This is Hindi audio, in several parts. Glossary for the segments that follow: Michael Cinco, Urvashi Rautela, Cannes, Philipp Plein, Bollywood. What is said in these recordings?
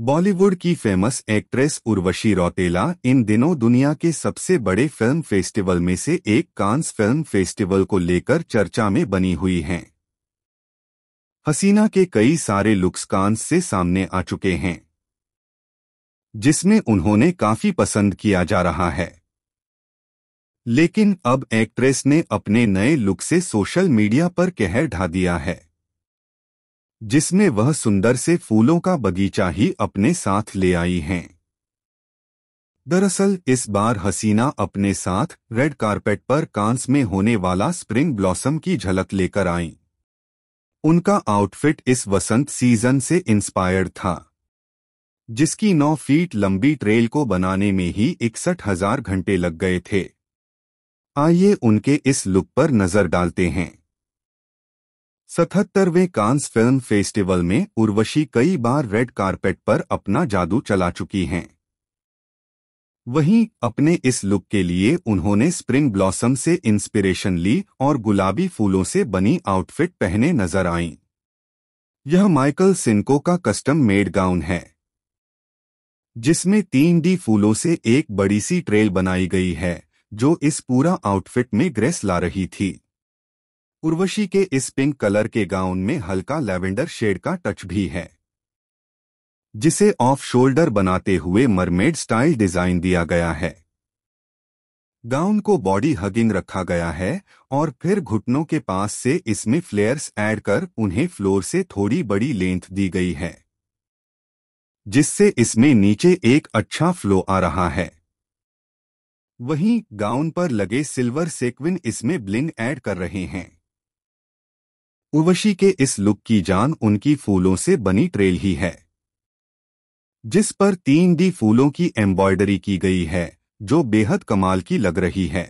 बॉलीवुड की फेमस एक्ट्रेस उर्वशी रौतेला इन दिनों दुनिया के सबसे बड़े फिल्म फेस्टिवल में से एक कांस फिल्म फेस्टिवल को लेकर चर्चा में बनी हुई हैं। हसीना के कई सारे लुक्स कांस से सामने आ चुके हैं, जिसमें उन्होंने काफी पसंद किया जा रहा है। लेकिन अब एक्ट्रेस ने अपने नए लुक से सोशल मीडिया पर कहर ढा दिया है, जिसमें वह सुंदर से फूलों का बगीचा ही अपने साथ ले आई हैं। दरअसल इस बार हसीना अपने साथ रेड कारपेट पर कांस में होने वाला स्प्रिंग ब्लॉसम की झलक लेकर आईं। उनका आउटफिट इस वसंत सीजन से इंस्पायर्ड था, जिसकी 9 फीट लंबी ट्रेल को बनाने में ही 61,000 घंटे लग गए थे। आइए उनके इस लुक पर नजर डालते हैं। 77वें कांस फिल्म फेस्टिवल में उर्वशी कई बार रेड कारपेट पर अपना जादू चला चुकी हैं। वहीं अपने इस लुक के लिए उन्होंने स्प्रिंग ब्लॉसम से इंस्पिरेशन ली और गुलाबी फूलों से बनी आउटफिट पहने नजर आईं। यह माइकल सिंको का कस्टम मेड गाउन है, जिसमें 3D फूलों से एक बड़ी सी ट्रेल बनाई गई है, जो इस पूरा आउटफिट में ग्रेस ला रही थी। उर्वशी के इस पिंक कलर के गाउन में हल्का लैवेंडर शेड का टच भी है, जिसे ऑफ शोल्डर बनाते हुए मरमेड स्टाइल डिजाइन दिया गया है। गाउन को बॉडी हगिंग रखा गया है और फिर घुटनों के पास से इसमें फ्लेयर्स ऐड कर उन्हें फ्लोर से थोड़ी बड़ी लेंथ दी गई है, जिससे इसमें नीचे एक अच्छा फ्लो आ रहा है। वहीं गाउन पर लगे सिल्वर सेक्विन इसमें ब्लिंग ऐड कर रहे हैं। उर्वशी के इस लुक की जान उनकी फूलों से बनी ट्रेल ही है, जिस पर 3D फूलों की एम्ब्रॉयडरी की गई है, जो बेहद कमाल की लग रही है।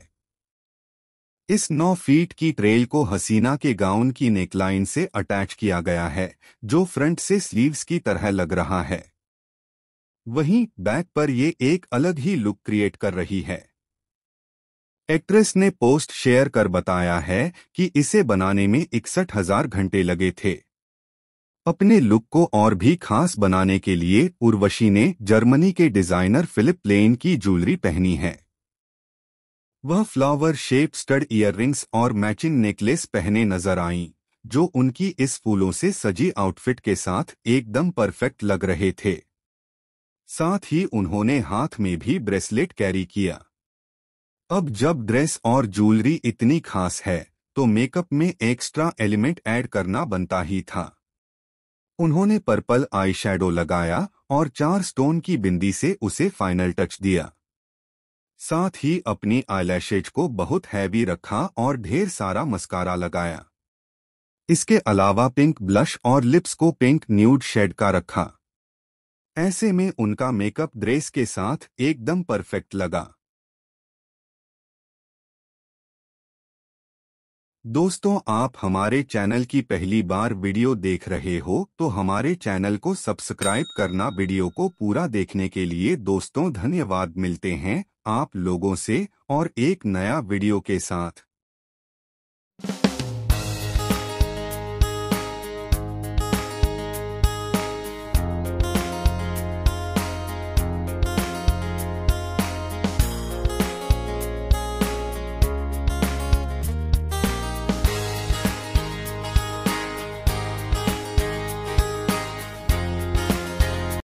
इस 9 फीट की ट्रेल को हसीना के गाउन की नेकलाइन से अटैच किया गया है, जो फ्रंट से स्लीव्स की तरह लग रहा है। वहीं बैक पर ये एक अलग ही लुक क्रिएट कर रही है। एक्ट्रेस ने पोस्ट शेयर कर बताया है कि इसे बनाने में 61,000 घंटे लगे थे। अपने लुक को और भी खास बनाने के लिए उर्वशी ने जर्मनी के डिजाइनर फिलिप प्लेन की ज्वेलरी पहनी है। वह फ्लावर शेप स्टड ईयररिंग्स और मैचिंग नेकलेस पहने नजर आईं, जो उनकी इस फूलों से सजी आउटफिट के साथ एकदम परफेक्ट लग रहे थे। साथ ही उन्होंने हाथ में भी ब्रेसलेट कैरी किया। अब जब ड्रेस और ज्वेलरी इतनी खास है तो मेकअप में एक्स्ट्रा एलिमेंट ऐड करना बनता ही था। उन्होंने पर्पल आईशैडो लगाया और 4 स्टोन की बिंदी से उसे फाइनल टच दिया। साथ ही अपनी आईलैशेज को बहुत हैवी रखा और ढेर सारा मस्कारा लगाया। इसके अलावा पिंक ब्लश और लिप्स को पिंक न्यूड शेड का रखा। ऐसे में उनका मेकअप ड्रेस के साथ एकदम परफेक्ट लगा। दोस्तों, आप हमारे चैनल की पहली बार वीडियो देख रहे हो तो हमारे चैनल को सब्सक्राइब करना। वीडियो को पूरा देखने के लिए दोस्तों धन्यवाद। मिलते हैं आप लोगों से और एक नया वीडियो के साथ।